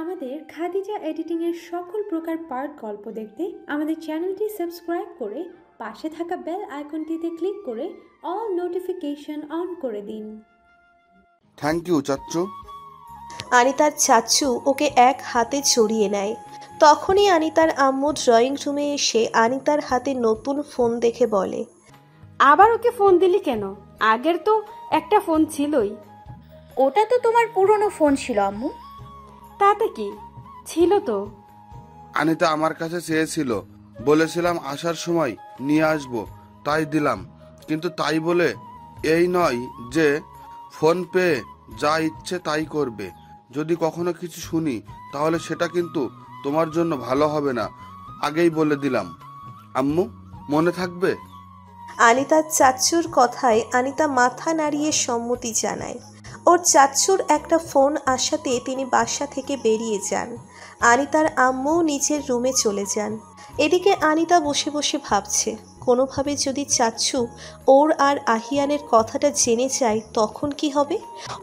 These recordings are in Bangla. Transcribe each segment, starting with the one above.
আমাদের খাদিজা এডিটিং এর সকল প্রকার পার্ট গল্প দেখতে আমাদের চ্যানেলটি সাবস্ক্রাইব করে পাশে থাকা বেল আইকনটিতে ক্লিক করে অল নোটিফিকেশন অন করে দিন। থ্যাংক ইউ চাচ্চু। আনিতার চাচ্চু ওকে এক হাতে ছড়িয়ে নেয়। তখনই আনিতার আম্মু ড্রয়িং রুমে এসে আনিতার হাতে নতুন ফোন দেখে বলে, আবার ওকে ফোন দিলি কেন? আগের তো একটা ফোন ছিলই। ওটা তো তোমার পুরনো ফোন ছিল আম্মু। তাতে কি ছিল তো? আনিতা আমার কাছে চেয়েছিল, বলেছিলাম আসার সময় নিয়ে আসব, তাই দিলাম। কিন্তু তাই বলে এই নয় যে ফোন পেয়ে যা ইচ্ছে তাই করবে। যদি কখনো কিছু শুনি তাহলে সেটা কিন্তু তোমার জন্য ভালো হবে না, আগেই বলে দিলাম আম্মু, মনে থাকবে? আনিতার চাচুর কথায় আনিতা মাথা নাড়িয়ে সম্মতি জানায়। ওর চাচুর একটা ফোন আসাতে তিনি বাসা থেকে বেরিয়ে যান। আনিতার আম্মু নিজের রুমে চলে যান। এদিকে আনিতা বসে বসে ভাবছে, কোনোভাবে যদি চাচু ওর আর আহিয়ানের কথাটা জেনে যায় তখন কি হবে।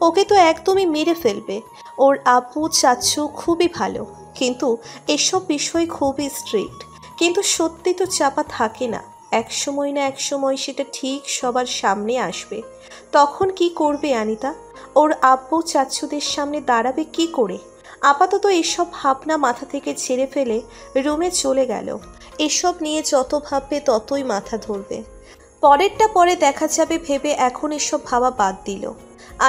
ওকে তো একদমই মেরে ফেলবে। ওর আপু চাচু খুবই ভালো, কিন্তু এসব বিষয় খুবই স্ট্রিক্ট। কিন্তু সত্যি তো চাপা থাকে না, এক সময় না এক সময় সেটা ঠিক সবার সামনে আসবে। তখন কি করবে আনিতা? ওর আব্বু চাচুদের সামনে দাঁড়াবে কি করে? আপাতত এসব ভাবনা মাথা থেকে ছেড়ে ফেলে রুমে চলে গেল। এসব নিয়ে যত ভাববে ততই মাথা ধরবে, পরেরটা পরে দেখা যাবে ভেবে এখন এসব ভাবা বাদ দিল।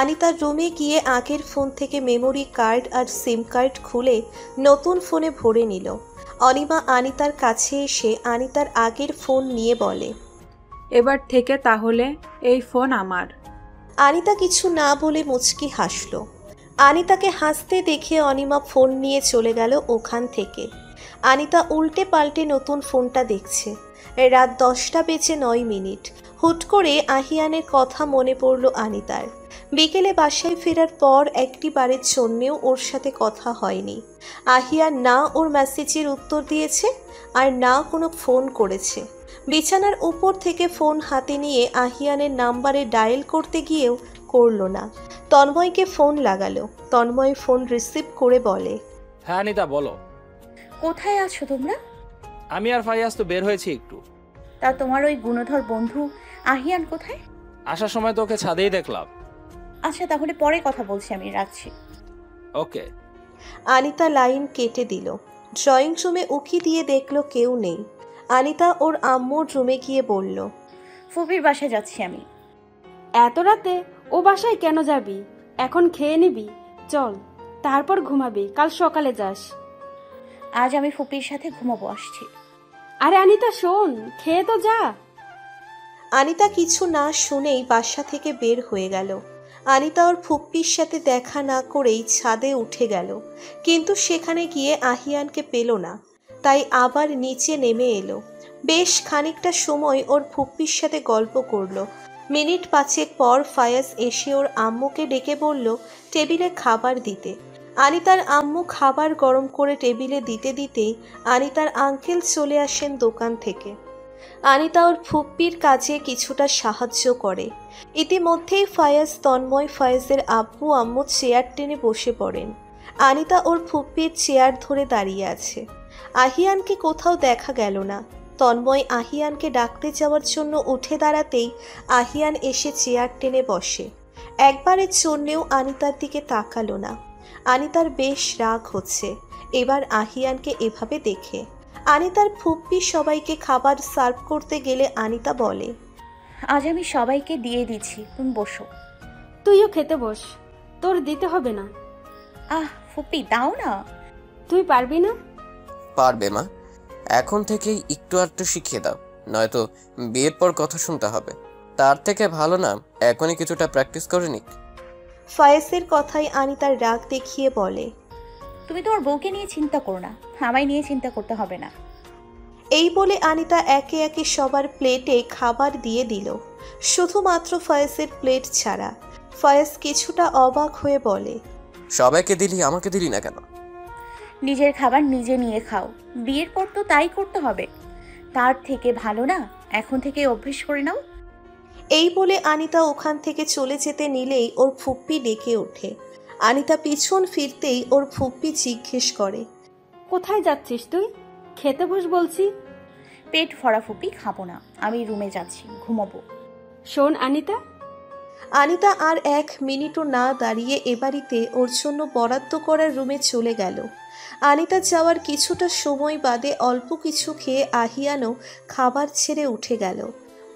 আনিতার রুমে গিয়ে আগের ফোন থেকে মেমোরি কার্ড আর সিম কার্ড খুলে নতুন ফোনে ভরে নিল। অনিমা আনিতার কাছে এসে আনিতার আগের ফোন নিয়ে বলে, এবার থেকে তাহলে এই ফোন আমার। আনিতা কিছু না বলে মুচকি হাসলো। আনিতাকে হাসতে দেখে অনিমা ফোন নিয়ে চলে গেল ওখান থেকে। আনিতা উল্টে পাল্টে নতুন ফোনটা দেখছে। রাত 10টা বেজে 9 মিনিট। হুট করে আহিয়ানের কথা মনে পড়ল আনিতার। বিকেলে বাসায় ফেরার পর একটি বারের জন্যেও ওর সাথে কথা হয়নি। আহিয়ান না ওর মেসেজের উত্তর দিয়েছে আর না কোনো ফোন করেছে। বিছানার উপর থেকে ফোন হাতে নিয়ে আহিয়ানের নাম্বারে ডায়াল করতে গিয়েও করল না। তন্ময়কে ফোন লাগালো। তন্ময় ফোন রিসিভ করে বলে, হ্যাঁ আনিতা বলো, কোথায় আছো তোমরা? আমি আর ফায়াজ তো বের হয়েছি একটু। তা তোমার ওই গুণধর বন্ধু আহিয়ান কোথায়? আসার সময় তো ওকে ছাদেই দেখলাম। আচ্ছা তাহলে পরে কথা বলছি, আমি রাখছি। ওকে। আনিতা লাইন কেটে দিল। ড্রয়িং রুমে উকি দিয়ে দেখলো কেউ নেই। আনিতা ওর আম্মুর রুমে গিয়ে বলল, ফুপির বাসায় যাচ্ছি আমি। এত রাতে ও বাসায় কেন যাবি? এখন খেয়ে নিবি, চল, তারপর ঘুমাবি, কাল সকালে যাস। আজ আমি ফুপির সাথে ঘুমাবো, আসছি। আরে আনিতা শোন, খেয়ে তো যা। আনিতা কিছু না শুনেই বাসা থেকে বের হয়ে গেল। আনিতা ওর ফুপ্পির সাথে দেখা না করেই ছাদে উঠে গেল, কিন্তু সেখানে গিয়ে আহিয়ানকে পেল না। তাই আবার নিচে নেমে এলো। বেশ খানিকটা সময় ওর ফুপ্পির সাথে গল্প করলো। মিনিট 5 পর ফায়াজ এসে ওর আম্মুকে ডেকে বলল টেবিলে খাবার দিতে। আনিতার আম্মু খাবার গরম করে টেবিলে দিতে দিতেই আনিতার আঙ্কেল চলে আসেন দোকান থেকে। আনিতা ওর ফুপ্পির কাজে কিছুটা সাহায্য করে। ইতিমধ্যেই ফায়াজ, তন্ময়, ফায়াজের আব্বু আম্মু চেয়ার টেনে বসে পড়েন। আনিতা ওর ফুপ্পির চেয়ার ধরে দাঁড়িয়ে আছে। আহিয়ানকে কোথাও দেখা গেল না। তন্ময় আহিয়ানকে ডাকতে যাওয়ার জন্য উঠে দাঁড়াতেই আহিয়ান এসে চেয়ার টেনে বসে। একবারের জন্যেও আনিতার দিকে তাকালো না। আনিতার বেশ রাগ হচ্ছে এবার আহিয়ানকে এভাবে দেখে। আনিতার ফুপ্পি সবাইকে খাবার সার্ভ করতে গেলে আনিতা বলে, আজ আমি সবাইকে দিয়ে দিচ্ছি, তুমি বসো। তুইও খেতে বস, তোর দিতে হবে না। আহ ফুপ্পি দাও না। তুই পারবি না? পারবে মা, এখন থেকেই একটু আধটু শিখিয়ে দাও, নয়তো বিয়ের পর কথা শুনতে হবে। তার থেকে ভালো না এখনই কিছুটা প্র্যাকটিস করে নিক। ফায়েসের কথাই আনিতার রাগ দেখিয়ে বলে, তুমি তোমার বউকে নিয়ে চিন্তা করো না, আমায় নিয়ে চিন্তা করতে হবে না। এই বলে আনিতা একে একে সবার প্লেটে খাবার দিয়ে দিল, শুধুমাত্র ফায়েসের প্লেট ছাড়া। ফায়েস কিছুটা অবাক হয়ে বলে, সবাইকে দিলি, আমাকে দিলি না কেন? নিজের খাবার নিজে নিয়ে খাও, বিয়ের পর তো তাই করতে হবে। তার থেকে ভালো না এখন থেকে অভ্যেস করে নাও। এই বলে আনিতা ওখান থেকে চলে যেতে নিলেই ওর ফুপ্পি ডেকে ওঠে। अनिता पीछन फिरतेई ओर फुप्पी जिज्ञेस करे, कोथाय जाच्छिस तुई? खेते बस बोलछि। पेट भरा फुप्पी खाबो ना, आमी रूमे जाच्छी, घुमाबो। शोन अनिता। अनिता आर एक मिनिटो ना दाड़िये ए बाड़ीते ओर जोन्नो बराद्दो करा रूमे चले गेल। अनिता जावार किछुटा समय बादे अल्प किछु खेये আহিয়ানো खाबार छेड़े उठे गेल।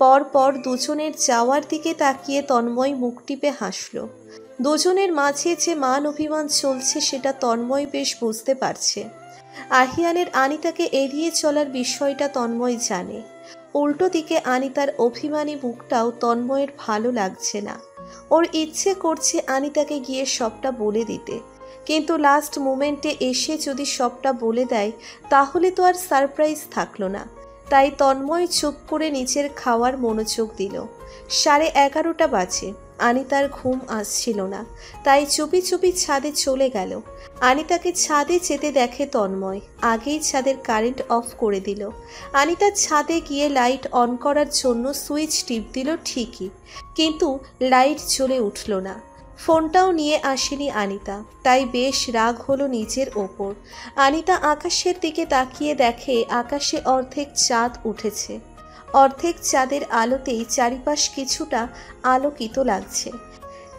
परपर दुजोनेर जावार दिके ताकिये तन्मय मुख टिपे हासलो। दुजोनेर माझे जे मान अभिमान चलछे सेटा तन्मय बेश बुझते पारछे। আহিয়ানের আনিতাকে এড়িয়ে চলার বিষয়টা তন্ময় জানে। উল্টো দিকে আনিতার অভিমানী মুখটাও তন্ময়ের ভালো লাগছে না। ওর ইচ্ছে করছে আনিতাকে গিয়ে সবটা বলে দিতে, কিন্তু লাস্ট মোমেন্টে এসে যদি সবটা বলে দেয় তাহলে তো আর সারপ্রাইজ থাকলো না। তাই তন্ময় চুপ করে নিজের খাওয়ার মনোযোগ দিল। 11:30 বাজে, আনিতার ঘুম আসছিল না, তাই চুপি চুপি ছাদে চলে গেল। আনিতাকে ছাদে যেতে দেখে তন্ময়, আগেই ছাদের কারেন্ট অফ করে দিল। আনিতা ছাদে গিয়ে লাইট অন করার জন্য সুইচ টিপ দিল ঠিকই, কিন্তু লাইট জ্বলে উঠল না। ফোনটাও নিয়ে আসেনি আনিতা, তাই বেশ রাগ হলো নিজের ওপর। আনিতা আকাশের দিকে তাকিয়ে দেখে আকাশে অর্ধেক চাঁদ উঠেছে। অর্ধেক চাঁদের আলোতেই চারিপাশ কিছুটা আলোকিত লাগছে।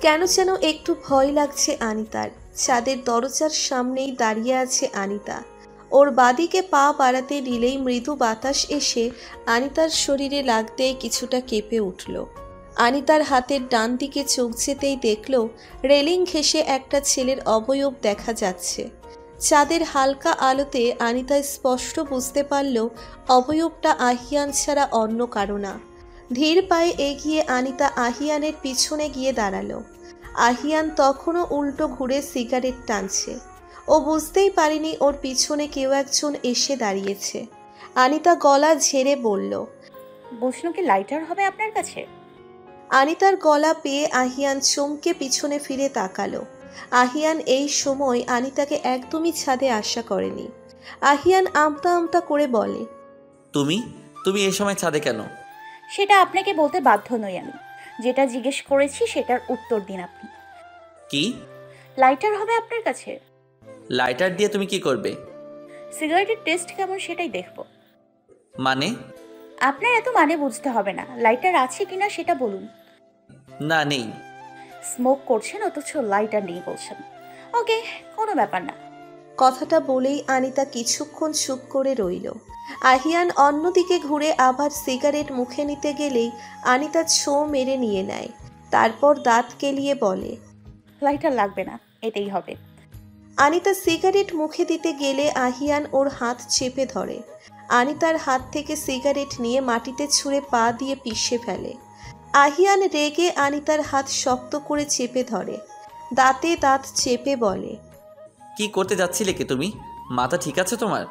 কেন যেন একটু ভয় লাগছে আনিতার। ছাদের দরজার সামনেই দাঁড়িয়ে আছে আনিতা। ওর বাদিকে পা বাড়াতে দিলেই মৃদু বাতাস এসে আনিতার শরীরে লাগতে কিছুটা কেঁপে উঠল। আনিতার হাতের ডান দিকে চোখ যেতেই দেখল রেলিং ঘেঁষে একটা ছেলের অবয়ব দেখা যাচ্ছে। চাঁদের হালকা আলোতে আনিতা স্পষ্ট বুঝতে পারল অবয়বটা আহিয়ান ছাড়া অন্য কারো না। ধীর পায়ে এগিয়ে আনিতা আহিয়ানের পিছনে গিয়ে দাঁড়ালো। আহিয়ান তখনও উল্টো ঘুরে সিগারেট টানছে। ও বুঝতেই পারেনি ওর পিছনে কেউ একজন এসে দাঁড়িয়েছে। আনিতা গলা ঝেড়ে বলল, বৈষ্ণকে লাইটার হবে আপনার কাছে? আনিতার গলা পেয়ে আহিয়ান চমকে পিছনে ফিরে তাকালো। আহিয়ান এই সময় আনিতাকে একদমই ছাদে আশা করেনি। আহিয়ান আমতা আমতা করে বলে, তুমি তুমি এই সময় ছাদে কেন? সেটা আপনাকে বলতে বাধ্য নই আমি, যেটা জিজ্ঞেস করেছি সেটার উত্তর দিন আপনি। কি? লাইটার হবে আপনার কাছে। লাইটার দিয়ে তুমি কি করবে? সিগারেটের টেস্ট কেমন সেটাই দেখব। মানে? আপনার এত মানে বুঝতে হবে না, লাইটার আছে কিনা সেটা বলুন। না, নেই। স্মোক করছেন অথচ লাইটার নেই বলছেন। ওকে, কোনো ব্যাপার না। কথাটা বলেই আনিতা কিছুক্ষণ চুপ করে রইল। আহিয়ান অন্যদিকে ঘুরে আবার সিগারেট মুখে নিতে গেলেই আনিতা ছো মেরে নিয়ে নেয়। তারপর দাঁত কেলিয়ে বলে, লাইটার লাগবে না, এটাই হবে। আনিতা সিগারেট মুখে দিতে গেলে আহিয়ান ওর হাত চেপে ধরে। আনিতার হাত থেকে সিগারেট নিয়ে মাটিতে ছুঁড়ে পা দিয়ে পিষে ফেলে। আহিয়ান রেগে আনিতার হাত শক্ত করে চেপে ধরে, দাঁতে দাঁত চেপে বলে, কি করতে যাচ্ছিলে কি তুমি? মাথা ঠিক আছে তোমার?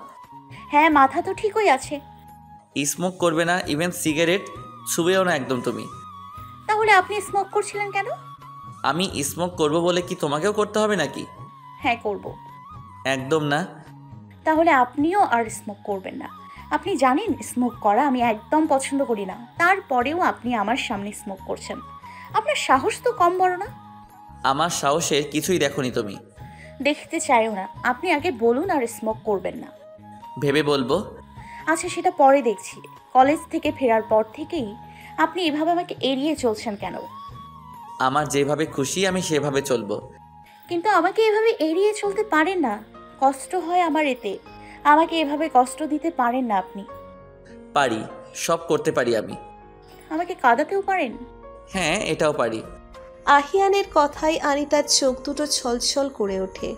হ্যাঁ, মাথা তো ঠিকই আছে। স্মোক করবে না, ইভেন সিগারেট ছুঁবেও না একদম তুমি। তাহলে আপনি স্মোক করছিলেন কেন? আমি স্মোক করব বলে কি তোমাকেও করতে হবে নাকি? হ্যাঁ, করব। একদম না। তাহলে আপনিও আর স্মোক করবেন না। আপনি জানেন স্মোক করা আমি একদম পছন্দ করি না, তারপরেও আপনি আমার সামনে স্মোক করছেন। আপনার সাহস তো কম বড় না। আমার সাহসের কিছুই দেখোনি তুমি, দেখতে চাইও না। আপনি আগে বলুন আর স্মোক করবেন না। ভেবে বলবো। আচ্ছা, সেটা পরে দেখছি। কলেজ থেকে ফেরার পর থেকেই আপনি এভাবে আমাকে এড়িয়ে চলছেন কেন? আমার যেভাবে খুশি আমি সেভাবে চলবো। কিন্তু আমাকে এভাবে এড়িয়ে চলতে পারেন না, কষ্ট হয় আমার এতে। আমাকে এভাবে কষ্ট দিতে পারেন না আপনি। পারি, সব করতে পারি আমি। আমাকে কাঁদাতেও পারেন? হ্যাঁ, এটাও পারি। আহিয়ানের কথাই আনিতার চোখ দুটো ছলছল করে ওঠে।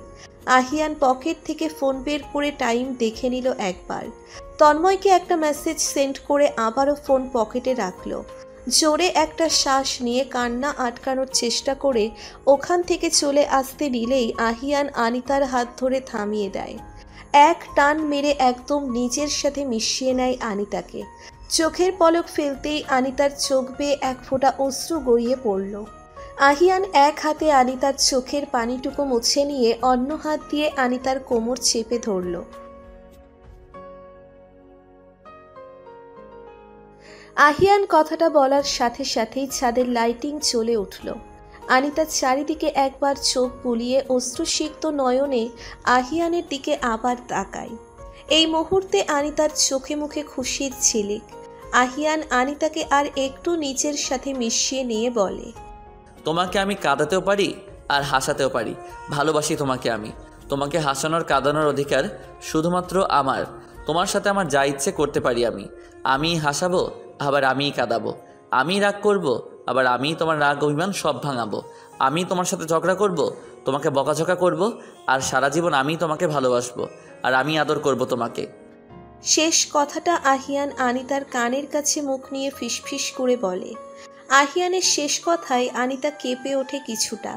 আহিয়ান পকেট থেকে ফোন বের করে টাইম দেখে নিল একবার। তন্ময়কে একটা মেসেজ সেন্ড করে আবারও ফোন পকেটে রাখলো। জোরে একটা শ্বাস নিয়ে কান্না আটকানোর চেষ্টা করে ওখান থেকে চলে আসতে নিলেই আহিয়ান আনিতার হাত ধরে থামিয়ে দেয়। এক টান মেরে একদম নিজের সাথে মিশিয়ে নেয় আনিতাকে। চোখের পলক ফেলতেই আনিতার চোখ বেয়ে এক ফোঁটা অশ্রু গড়িয়ে পড়ল। আহিয়ান এক হাতে আনিতার চোখের পানিটুকু মুছে নিয়ে অন্য হাত দিয়ে আনিতার কোমর চেপে ধরল। আহিয়ান কথাটা বলার সাথে সাথেই ছাদের লাইটিং চলে উঠল। अनिता चारिदिके एकबार चोख बुलिए अश्रुसिक्त नयने আহিয়ানের दिके आबार ताकाय। एई मुहूर्ते अनितार चोखे मुखे खुशिर झिलिक। আহিয়ান अनिताके आर एकटू निजेर साथे मिशिए निये बोले, তোমাকে আমি কাঁদাতেও পারি আর হাসাতেও পারি, ভালোবাসি তোমাকে আমি। তোমাকে হাসানোর কাঁদানোর অধিকার শুধুমাত্র আমার। তোমার সাথে আমার যা ইচ্ছে করতে পারি আমি। আমি হাসাবো আবার আমি কাঁদাবো, আমি রাগ করব আবার আমি তোমার রাগ অভিমান সব ভাঙাবো। আমি তোমার সাথে ঝগড়া করব, তোমাকে বকাঝকা করব, আর সারা জীবন আমি তোমাকে ভালোবাসবো আর আমি আদর করব তোমাকে। শেষ কথাটা আহিয়ান আনিতার কানের কাছে মুখ নিয়ে ফিসফিস করে বলে। আহিয়ানের শেষ কথায় আনিতা কেঁপে ওঠে কিছুটা।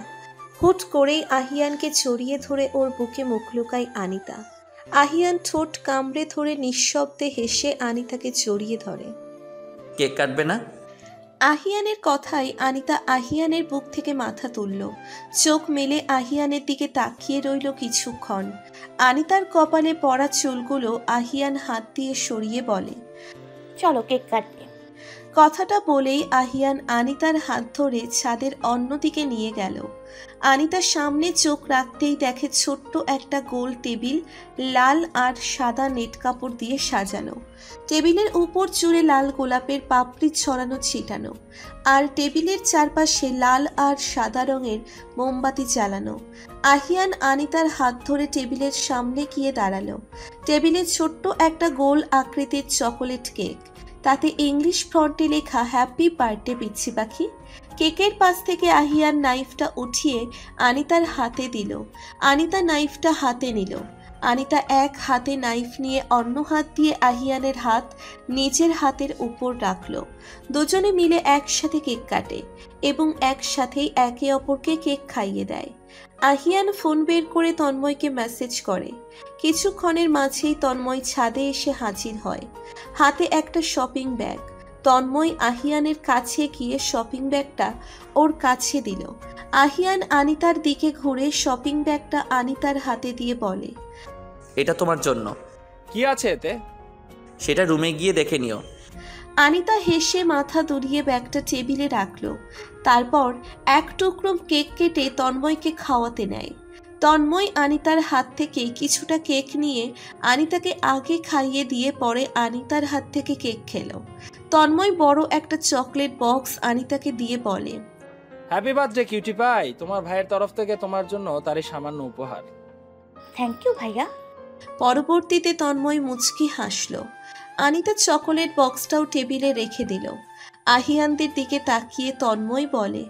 হুট করেই আহিয়ানকে জড়িয়ে ধরে ওর বুকে মুখ লুকায় আনিতা। আহিয়ান ঠোঁট কামড়ে ধরে নিঃশব্দে হেসে আনিতাকে জড়িয়ে ধরে। কেক কাটবে না? আহিয়ানের কথায় আনিতা আহিয়ানের বুক থেকে মাথা তুলল। চোখ মেলে আহিয়ানের দিকে তাকিয়ে রইল কিছুক্ষণ। আনিতার কপালে পড়া চুলগুলো আহিয়ান হাত দিয়ে সরিয়ে বলে, চলো কেক কাটবে। কথাটা বলেই আহিয়ান আনিতার হাত ধরে ছাদের অন্যদিকে নিয়ে গেল। আনিতার সামনে চোখ রাখতেই দেখে ছোট্ট একটা গোল টেবিল, লাল আর সাদা নেট কাপড় দিয়ে সাজানো। টেবিলের উপর জুড়ে লাল গোলাপের পাপড়ি ছড়ানো ছিটানো, আর টেবিলের চারপাশে লাল আর সাদা রঙের মোমবাতি জ্বালানো। আহিয়ান আনিতার হাত ধরে টেবিলের সামনে গিয়ে দাঁড়ালো। টেবিলে ছোট্ট একটা গোল আকৃতির চকোলেট কেক, তাতে ইংলিশ ফন্টে লেখা হ্যাপি বার্থডে পিচ্ছি পাখি। কেকের পাশ থেকে আহিয়ান নাইফটা উঠিয়ে আনিতার হাতে দিল। আনিতা নাইফটা হাতে নিল। আনিতা এক হাতে নাইফ নিয়ে অন্য হাত দিয়ে আহিয়ানের হাত নিজের হাতের উপর রাখল। দুজনে মিলে একসাথে কেক কাটে এবং একসাথেই একে অপরকে কেক খাইয়ে দেয়। আহিয়ান ফোন বের করে তন্ময়কে মেসেজ করে। কিছুক্ষণের মাঝেই তন্ময় ছাদে এসে হাজির হয়, হাতে একটা শপিং ব্যাগ। তন্ময় আহিয়ানের কাছে গিয়ে শপিং ব্যাগটা ওর কাছে দিল। আহিয়ান আনিতার দিকে ঘুরে শপিং ব্যাগটা আনিতার হাতে দিয়ে বলে, এটা তোমার জন্য। কি আছে এতে? সেটা রুমে গিয়ে দেখে নিও। আনিতা হেসে মাথা দুলিয়ে ব্যাগটা টেবিলে রাখল। তারপর এক টুকরো কেক কেটে তন্ময়কে খাওয়াতে নেয়। তন্ময় আনিতার হাত থেকে কিছুটা কেক নিয়ে আনিতাকে আগে খাইয়ে দিয়ে পরে আনিতার হাত থেকে কেক খেল। তন্ময় বড় একটা চকলেট বক্স আনিতাকে দিয়ে বলে, হ্যাপি বার্থডে কিউটি পাই, তোমার ভাইয়ের তরফ থেকে তোমার জন্য তারই সামান্য উপহার। থ্যাংক ইউ ভাইয়া। পরবর্তীতে তন্ময় মুচকি হাসল। আনিতা চকোলেট বক্সটাও টেবিলে রেখে দিল। আহিয়ানদের দিকে তাকিয়ে তন্ময় বলে,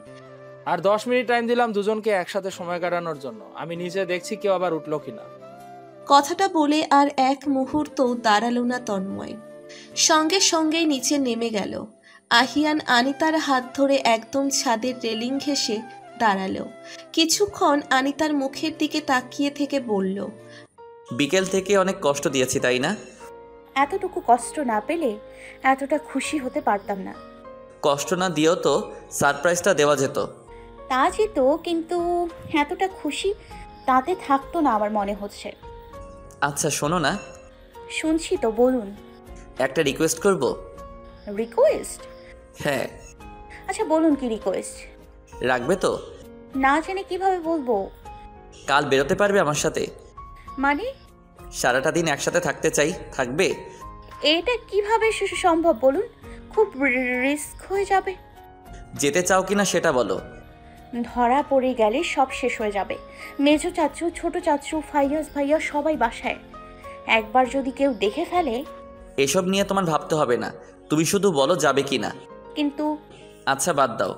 আর 10 মিনিট টাইম দিলাম দুজনকে একসাথে সময় কাটানোর জন্য। আমি নিজে দেখছি কেউ আবার উঠলো কিনা। কথাটা বলে আর এক মুহূর্ত দাঁড়ালো না তন্ময়, সঙ্গে সঙ্গে নিচে নেমে গেল। আহিয়ান আনিতার হাত ধরে একদম ছাদের রেলিং ঘেঁষে দাঁড়ালো। কিছুক্ষণ আনিতার মুখের দিকে তাকিয়ে থেকে বলল, বিকেল থেকে অনেক কষ্ট দিয়েছি তাই না? এতটুকু কষ্ট না পেলে এতটা খুশি হতে পারতাম না। কষ্ট না দিয়েও তো সারপ্রাইজটা দেওয়া যেত। তা যেত, কিন্তু এতটা খুশি তাতে থাকতো না আমার মনে হচ্ছে। আচ্ছা শোনো না। শুনছি তো, বলুন। একটা রিকোয়েস্ট করব। রিকোয়েস্ট? হ্যাঁ। আচ্ছা বলুন কি রিকোয়েস্ট। রাখবে তো? না জেনে কিভাবে বলবো। কাল বেরোতে পারবে আমার সাথে? মানে? সারাটা দিন একসাথে থাকতে চাই। থাকবে? এটা কিভাবে সম্ভব বলুন, খুব রিস্ক হয়ে যাবে। যেতে চাও কিনা সেটা বলো। ধরা পড়ে গেলে সব শেষ হয়ে যাবে। মেজো চাচু, ছোট চাচু, ফাইয়াজ ভাইয়া সবাই বাসায়। একবার যদি কেউ দেখে ফেলে। এসব নিয়ে তোমার ভাবতে হবে না, তুমি শুধু বলো যাবে কিনা। কিন্তু আচ্ছা বাদ দাও।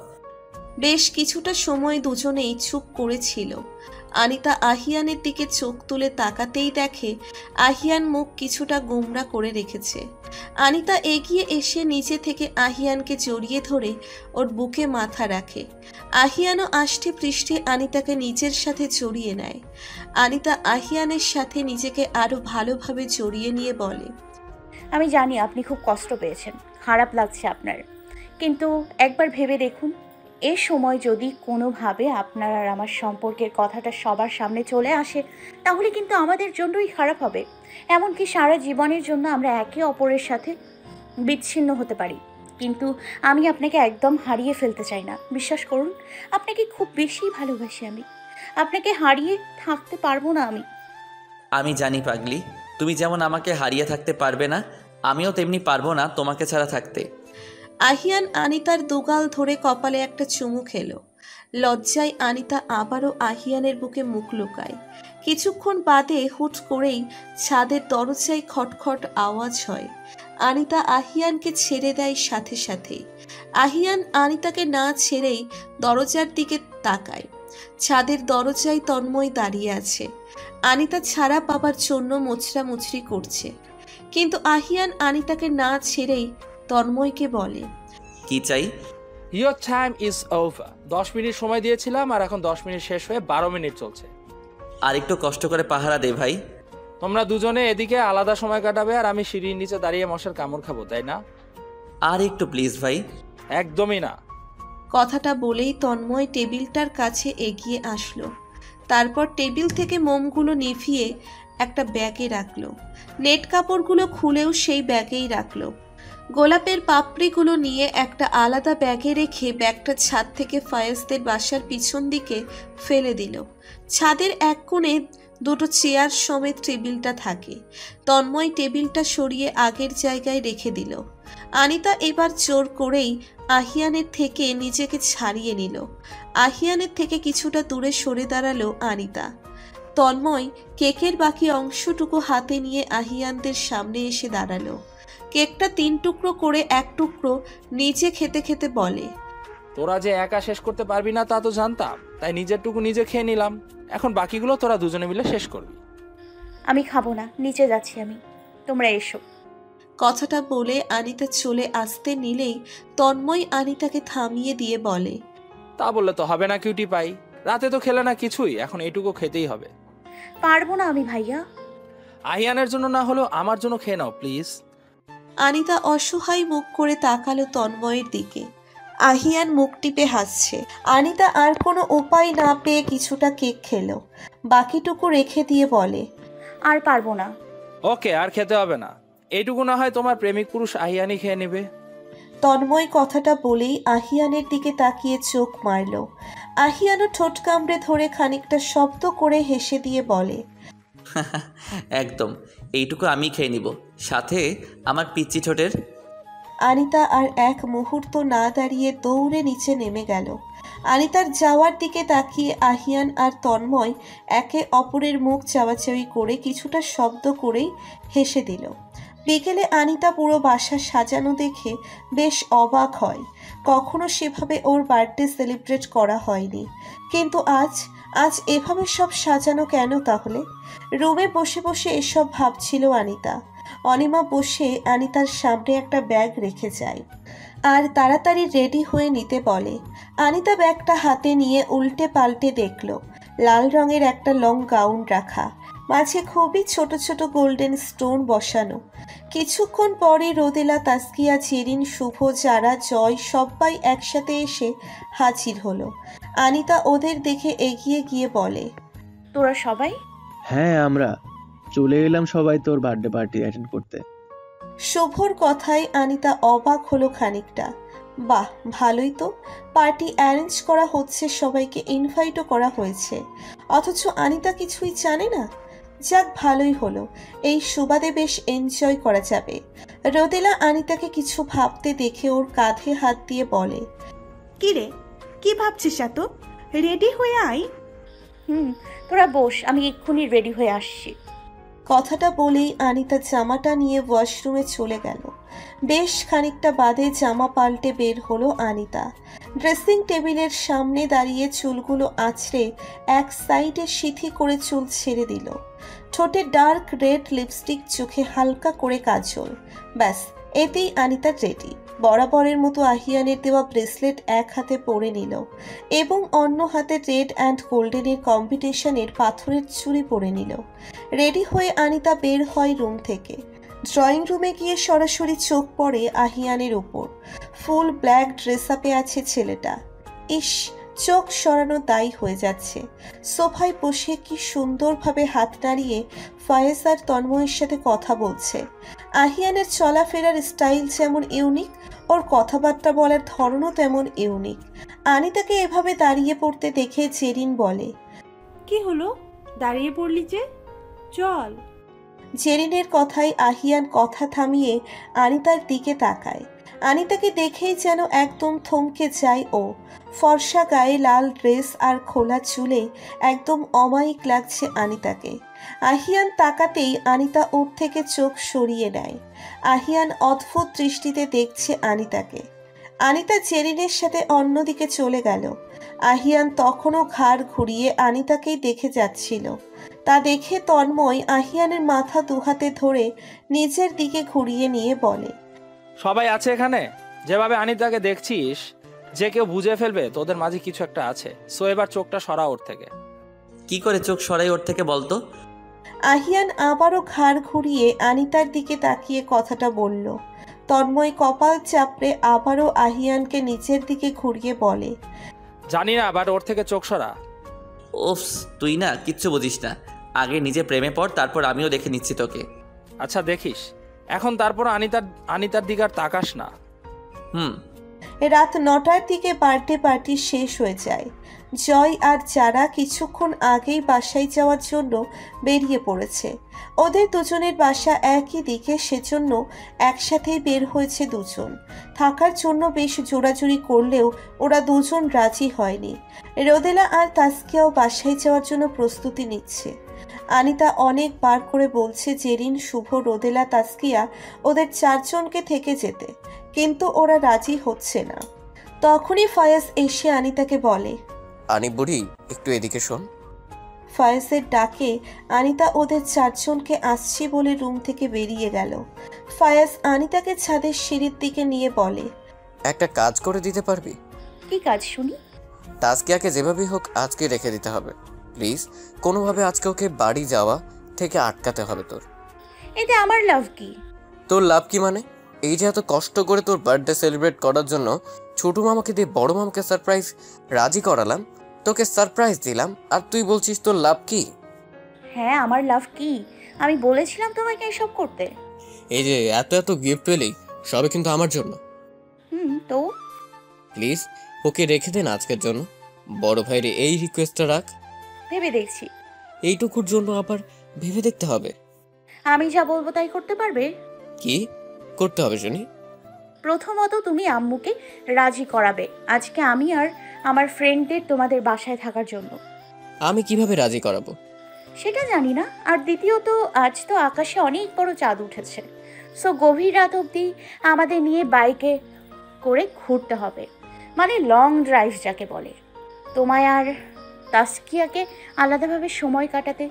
বেশ কিছুটা সময় দুজনেই চুপ করেছিল। আনিতা আহিয়ানের দিকে চোখ তুলে তাকাতেই দেখে আহিয়ান মুখ কিছুটা গোমরা করে রেখেছে। আনিতা এগিয়ে এসে নিচে থেকে আহিয়ানকে জড়িয়ে ধরে ওর বুকে মাথা রাখে। আহিয়ানও আষ্টে পৃষ্ঠে আনিতাকে নিজের সাথে জড়িয়ে নেয়। আনিতা আহিয়ানের সাথে নিজেকে আরও ভালোভাবে জড়িয়ে নিয়ে বলে, আমি জানি আপনি খুব কষ্ট পেয়েছেন, খারাপ লাগছে আপনার, কিন্তু একবার ভেবে দেখুন, এ সময় যদি কোনোভাবে আপনার আর আমার সম্পর্কের কথাটা সবার সামনে চলে আসে, তাহলে কিন্তু আমাদের জন্যই খারাপ হবে। এমনকি সারা জীবনের জন্য আমরা একে অপরের সাথে বিচ্ছিন্ন হতে পারি। किन्तु आमी आपनाके एकदम हारिए फेलते चाई ना। विश्वास करुन आपनाके खूब बेशी भालोबासी आमी। आपनाके हारिए थाकते पारबो ना आमी। आमी जानी पागली, तुमी जेमन आमाके हारिए थाकते पारबे ना, आमिओ तेमनि पारबो ना तोमाके छाड़ा थाकते। আহিয়ান আনিতার দোগাল ধরে কপালে একটা চুমু খেলো। লজ্জায় আনিতা আবারও আহিয়ানের বুকে মুখ লুকায়। কিছুক্ষণ বাদে হুট করেই ছাদের দরজায় খটখট আওয়াজ হয়। আনিতা আহিয়ানকে ছেড়ে দেয় সাথে সাথে। আহিয়ান আনিতাকে না ছেড়েই দরজার দিকে তাকায়। ছাদের দরজায় তন্ময় দাঁড়িয়ে আছে। আনিতা ছাড়া পাবার জন্য মোচড়ামুচড়ি করছে, কিন্তু আহিয়ান আনিতাকে না ছেড়েই তন্ময় কে বলে, কি চাই? Your time is over. 10 minute সময় দিয়েছিলাম আর এখন 10 মিনিট শেষ হয়ে 12 মিনিট চলছে। আর একটু কষ্ট করে পাহারা দে ভাই। তোমরা দুজনে এদিকে আলাদা সময় কাটাবে আর আমি সিঁড়ির নিচে দাঁড়িয়ে মশার কামড় খাবো, তাই না? আর একটু প্লিজ ভাই। একদমই না। কথাটা বলেই তন্ময় টেবিলটার কাছে এগিয়ে আসলো। তারপর টেবিল থেকে মোমগুলো নিভিয়ে একটা ব্যাগে রাখলো। নেট কাপড়গুলো খুলেও সেই ব্যাগেই রাখলো। গোলাপের পাপড়িগুলো নিয়ে একটা আলাদা ব্যাগে রেখে ব্যাগটা ছাদ থেকে ফায়েজদের বাসার পিছন দিকে ফেলে দিল। ছাদের এক কোণে দুটো চেয়ার সমেত টেবিলটা থাকে। তন্ময় টেবিলটা সরিয়ে আগের জায়গায় রেখে দিল। আনিতা এবার জোর করেই আহিয়ানের থেকে নিজেকে ছাড়িয়ে নিল। আহিয়ানের থেকে কিছুটা দূরে সরে দাঁড়ালো আনিতা। তন্ময় কেকের বাকি অংশটুকু হাতে নিয়ে আহিয়ানদের সামনে এসে দাঁড়ালো। কেকটা 3 টুকরো করে 1 টুকরো নিজে খেতে খেতে বলে, তোরা যে একা শেষ করতে পারবি না তা তো জানতাম, তাই নিজের টুকু নিজে খেয়ে নিলাম। এখন বাকিগুলো তোরা দুজনে মিলে শেষ করবি। আমি খাবো না, নিচে যাচ্ছি আমি, তোমরা এসো। কথাটা বলে আনিতা চলে আসতে নিলেই তন্ময় আনিতাকে থামিয়ে দিয়ে বলে, তা বললে তো হবে না কিউটি পাই, রাতে তো খেলে না কিছুই, এখন এইটুকু খেতেই হবে। পারবো না আমি ভাইয়া। আহিয়ানের জন্য না হলো আমার জন্য খেয়ে নাও প্লিজ। আনিতা অসহায় মুখ করে তাকালো তন্ময়ের দিকে। আহিয়ান মুখ টিপে হাসছে। আনিতা আর কোনো উপায় না পেয়ে কিছুটা কেক খেলো, বাকিটুকু রেখে দিয়ে বলে, আর পারবো না। ওকে, আর খেতে হবে না, এইটুকু না হয় তোমার প্রেমিক পুরুষ আহিয়ানই খেয়ে নেবে। তন্ময় কথাটা বলেই আহিয়ানের দিকে তাকিয়ে চোখ মারল। আহিয়ানও ঠোঁট কামড়ে ধরে খানিকটা শব্দ করে হেসে দিয়ে বলে, একদম, এইটুকু আমি খেয়ে নিব, সাথে আমার পিচ্চি ঠোঁটের। আনিতা আর এক মুহূর্ত না দাঁড়িয়ে দৌড়ে নিচে নেমে গেল। আনিতার যাওয়ার দিকে তাকিয়ে আহিয়ান আর তন্ময় একে অপরের মুখ চাওয়াচাওয়ি করে কিছুটা শব্দ করেই হেসে দিল। বিকেলে আনিতা পুরো বাসা সাজানো দেখে বেশ অবাক হয়। কখনো সেভাবে ওর বার্থডে সেলিব্রেট করা হয়নি, কিন্তু আজ আজ এভাবে সব সাজানো কেন তাহলে? রুমে বসে বসে এসব ভাবছিল আনিতা। অনিমা বসে আনিতার সামনে একটা ব্যাগ রেখে যায় আর তাড়াতাড়ি রেডি হয়ে নিতে বলে। আনিতা ব্যাগটা হাতে নিয়ে উল্টে পাল্টে দেখল। লাল রঙের একটা লং গাউন রাখা, মাঝে খুবই ছোট ছোট গোল্ডেন স্টোন বসানো। কিছুক্ষণ পরে রোদেলা, তাসকিয়া, জেরিন, শুভ, যারা, জয় সবাই একসাথে এসে হাজির হলো। আনিতা ওদের দেখে এগিয়ে গিয়ে বলে, তোরা সবাই? হ্যাঁ, আমরা চলে এলাম সবাই তোর বার্থডে পার্টি অ্যাটেন্ড করতে। শুভর কথায় আনিতা অবাক হলো খানিকটা। বাহ, ভালোই তো, পার্টি অ্যারেঞ্জ করা হচ্ছে, সবাইকে ইনভাইটও করা হয়েছে, অথচ আনিতা কিছুই জানে না। যাক, ভালোই হলো, এই সুবাদে বেশ এনজয় করা যাবে। রোদেলা আনিতাকে কিছু ভাবতে দেখে ওর কাঁধে হাত দিয়ে বলে, কি রে, কি ভাবছিস এত? রেডি হয়ে আয়। তোরা বস, আমি এক্ষুনি রেডি হয়ে আসছি। কথাটা বলেই আনিতা জামাটা নিয়ে ওয়াশরুমে চলে গেল। বেশ খানিকটা বাদে জামা পাল্টে বের হলো আনিতা। ড্রেসিং টেবিলের সামনে দাঁড়িয়ে চুলগুলো আঁচড়ে এক সাইডে সিঁথি করে চুল ছেড়ে দিল। ঠোঁটে ডার্ক রেড লিপস্টিক, চোখে হালকা করে কাজল, ব্যাস এতেই আনিতা রেডি। বরাবরের মতো আহিয়ানের দেওয়া ব্রেসলেট এক হাতে পরে নিল এবং অন্য হাতে রেড অ্যান্ড গোল্ডেনের কম্বিনেশনের পাথরের চুড়ি পরে নিল। রেডি হয়ে আনিতা বের হয় রুম থেকে। ড্রয়িং রুমে গিয়ে সরাসরি চোখ পড়ে আহিয়ানের উপর। ফুল ব্ল্যাক ড্রেস আপে আছে ছেলেটা। ইস, চোখ সরানো দায়ী হয়ে যাচ্ছে। সোফায় বসে কি সুন্দরভাবে হাত নাড়িয়ে ফায়েজ আর তন্ময়ের সাথে কথা বলছে। আহিয়ানের চলাফেরার স্টাইল যেমন ইউনিক, ওর কথাবার্তা বলার ধরনও তেমন ইউনিক। আনিতাকে এভাবে দাঁড়িয়ে পড়তে দেখে জেরিন বলে, কি হলো দাঁড়িয়ে পড়লি যে, চল। জেরিনের কথায় আহিয়ান কথা থামিয়ে আনিতার দিকে তাকায়। আনিতাকে দেখেই যেন একদম থমকে যায় ও। ফর্সা গায়ে লাল ড্রেস আর খোলা চুলে একদম অমায়িক লাগছে আনিতাকে। আহিয়ান তাকাতেই আনিতা ওর থেকে চোখ সরিয়ে নেয়। আহিয়ান অদ্ভুত দৃষ্টিতে দেখছে আনিতাকে। আনিতা জেরিনের সাথে অন্যদিকে চলে গেল। আহিয়ান তখনও ঘাড় ঘুরিয়ে আনিতাকেই দেখে যাচ্ছিল। তা দেখে তন্ময় আহিয়ানের মাথা দুহাতে ধরে নিজের দিকে ঘুরিয়ে নিয়ে বলে, সবাই আছে এখানে, যেভাবে আনিতাকে দেখছিস যে কেউ বুঝে ফেলবে তোদের মাঝে কিছু একটা আছে, সো এবার চোখটা সরা ওর থেকে। কি করে চোখ সরাই ওর থেকে বলতো? আহিয়ান আবারও ঘাড় ঘুরিয়ে আনিতার দিকে তাকিয়ে কথাটা বলল। তন্ময় কপাল চাপড়ে আবারও আহিয়ানকে নিচের দিকে ঘুরিয়ে বলে, জানি না, আবার ওর থেকে চোখ সরা। ওফস, তুই না কিচ্ছু বুঝিস না, আগে নিজে প্রেমে পড়, তারপর আমিও দেখে নিচ্ছি তোকে। আচ্ছা দেখিস এখন, তারপর আনিতার দিকে আর তাকাস না। রাত ৯টার দিকে বার্থডে পার্টি শেষ হয়ে যায়। জয় আর যারা কিছুক্ষণ আগেই বাসায় যাওয়ার জন্য বেরিয়ে পড়েছে। ওদের দুজনের বাসা একই দিকে, সেজন্য একসাথেই বের হয়েছে দুজন। থাকার জন্য বেশ জোরাজুরি করলেও ওরা দুজন রাজি হয়নি। রোদেলা আর তাসকিয়াও বাসায় যাওয়ার জন্য প্রস্তুতি নিচ্ছে। আনিতা অনেকবার করে বলছে জেরিন, শুভ, রোদেলা, তাসকিয়া ওদের চারজনকে থেকে যেতে, কিন্তু ওরা রাজি হচ্ছে না। তখনই ফায়েজ এসে আনিতাকে বলে, আনি বুড়ি একটু এদিকে শোন। ফায়েজের ডাকে আনিতা ওদের চারজনকে আসছি বলে রুম থেকে বেরিয়ে গেল। ফায়েজ আনিতাকে ছাদের সিঁড়ির দিকে নিয়ে বলে, একটা কাজ করে দিতে পারবি? কি কাজ শুনি? তাসকিয়াকে যেভাবে হোক আজকে রেখে দিতে হবে প্লিজ, কোনোভাবে আজকে ওকে বাড়ি যাওয়া থেকে আটকাতে হবে তোর। এতে আমার লাভ কি? তোর লাভ কি মানে? এই যে এত কষ্ট করে তোর বার্থডে সেলিব্রেট করার জন্য ছোটো মামাকে দিয়ে বড় মামাকে সারপ্রাইজ রাজি করালাম, তোকে সারপ্রাইজ দিলাম, আর তুই বলছিস তোর লাভ কি? হ্যাঁ আমার লাভ কি, আমি বলেছিলাম তোমাকে এসব করতে। এই যে এত এত গিফট পেলি সবে কিন্তু আমার জন্য। তো প্লিজ ওকে রেখে দে না আজকের জন্য, বড় ভাইরে এই রিকোয়েস্টটা রাখ। ভেবে দেখছি। এইটুকুর জন্য আবার ভেবে দেখতে হবে? আমি যা বলবো তাই করতে পারবে? কি করতে হবে শুনি? প্রথমত তুমি আম্মুকে রাজি করাবে আজকে আমি আর আমার ফ্রেন্ডদের তোমাদের বাসায় থাকার জন্য। আমি কিভাবে রাজি করাবো সেটা জানি না। আর দ্বিতীয়ত, আজ তো আকাশে অনেক বড় চাঁদ উঠেছে, সো গভীর রাত অবধি আমাদের নিয়ে বাইকে করে ঘুরতে হবে, মানে লং ড্রাইভ যাকে বলে। তোমায় আর তাসকিয়াকে আলাদাভাবে সময় কাটাতে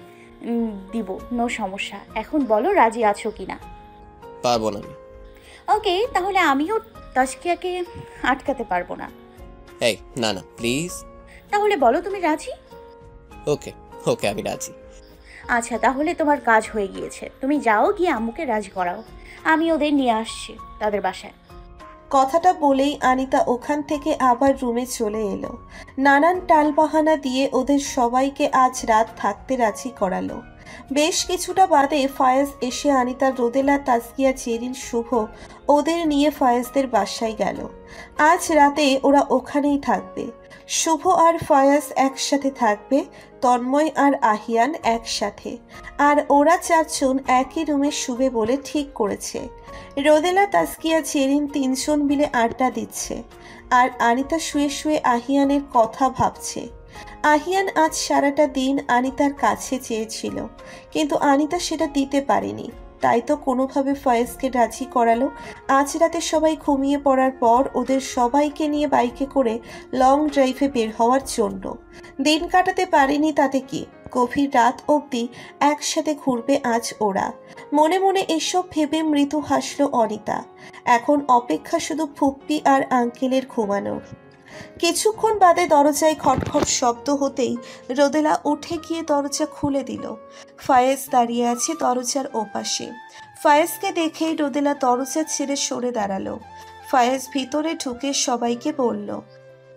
দিব, নো সমস্যা। এখন বলো রাজি আছো কি না? পারবো না। ওকে, তাহলে আমিও তাসকিয়াকে আটকাতে পারবো না। এই না না প্লিজ, তাহলে বলো তুমি রাজি? ওকে ওকে আমি রাজি। আচ্ছা তাহলে তোমার কাজ হয়ে গিয়েছে, তুমি যাও গিয়ে আম্মুকে রাজি করাও, আমি ওদের নিয়ে আসছি তাদের বাসায়। কথাটা বলেই আনিতা ওখান থেকে আবার রুমে চলে এলো। নানান টালবাহানা দিয়ে ওদের সবাইকে আজ রাত থাকতে রাজি করালো। বেশ কিছুটা বাদে ফায়েজ এসে আনিতা, রোদেলা, তাসকিয়া, জেরিন, শুভ ওদের নিয়ে ফায়েজদের বাসায় গেল। আজ রাতে ওরা ওখানেই থাকবে। শুভ আর ফায়েজ একসাথে থাকবে, তন্ময় আর আহিয়ান একসাথে, আর ওরা চারজন একই রুমে শুবে বলে ঠিক করেছে। রোদেলা, তাসকিয়া, জেরিন তিনজন মিলে আড্ডা দিচ্ছে, আর আনিতা শুয়ে শুয়ে আহিয়ানের কথা ভাবছে। আহিয়ান আজ সারাটা দিন আনিতার কাছে চেয়েছিল, কিন্তু আনিতা সেটা দিতে পারেনি, তাই তো কোনোভাবে ফয়েজকে রাজি করালো। আজ রাতে সবাই ঘুমিয়ে পড়ার পর ওদের সবাইকে নিয়ে বাইকে করে লং ড্রাইভে বের হওয়ার জন্য। দিন কাটাতে পারেনি তাতে কি, গভীর রাত অবধি একসাথে ঘুরবে আজ ওরা। মনে মনে এসব ভেবে মৃদু হাসল অনিতা। এখন অপেক্ষা শুধু ফুপ্পি আর আঙ্কেলের ঘুমানোর। কিছুক্ষণ বাদে দরজায় খটখট শব্দ হতেই রোদেলা উঠে গিয়ে দরজা খুলে দিল। ফায়েজ দাঁড়িয়ে আছে দরজার ওপাশে। ফায়েজকে দেখেই রোদেলা দরজা ছেড়ে সরে দাঁড়ালো। ফায়েজ ভিতরে ঢুকে সবাইকে বলল,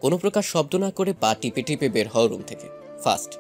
কোনো প্রকার শব্দ না করে পা টিপে টিপে বের হও রুম থেকে। ফার্স্ট